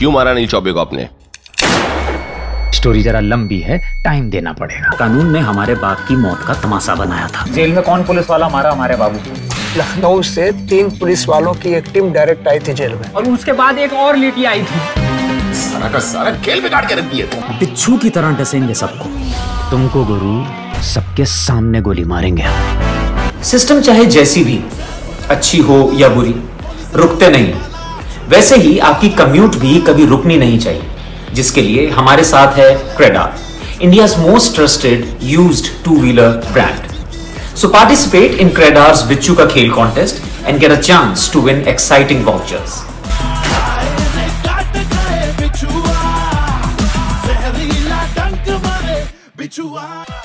क्यों मारा नहीं चौबे को आपने? स्टोरी जरा लंबी है, टाइम देना पड़ेगा। कानून ने हमारे बाप की मौत का तमाशा बनाया था। जेल में कौन पुलिस वाला मारा हमारे बाबू को? लखनऊ से 3 पुलिस वालों की एक टीम डायरेक्ट आई थी जेल में, और उसके बाद एक और लेटी आई थी। सारा का सारा खेल बिगाड़ के रख दिया। बिच्छू की तरह डसेंगे सबको। तुमको गुरु सबके सामने गोली मारेंगे। सिस्टम चाहे जैसी भी, अच्छी हो या बुरी, रुकते नहीं। वैसे ही आपकी कम्यूट भी कभी रुकनी नहीं चाहिए, जिसके लिए हमारे साथ है CredR, India's most trusted used two-wheeler brand. So participate in CredR's Bicchoo ka Khel contest and get a chance to win exciting vouchers. Bichua.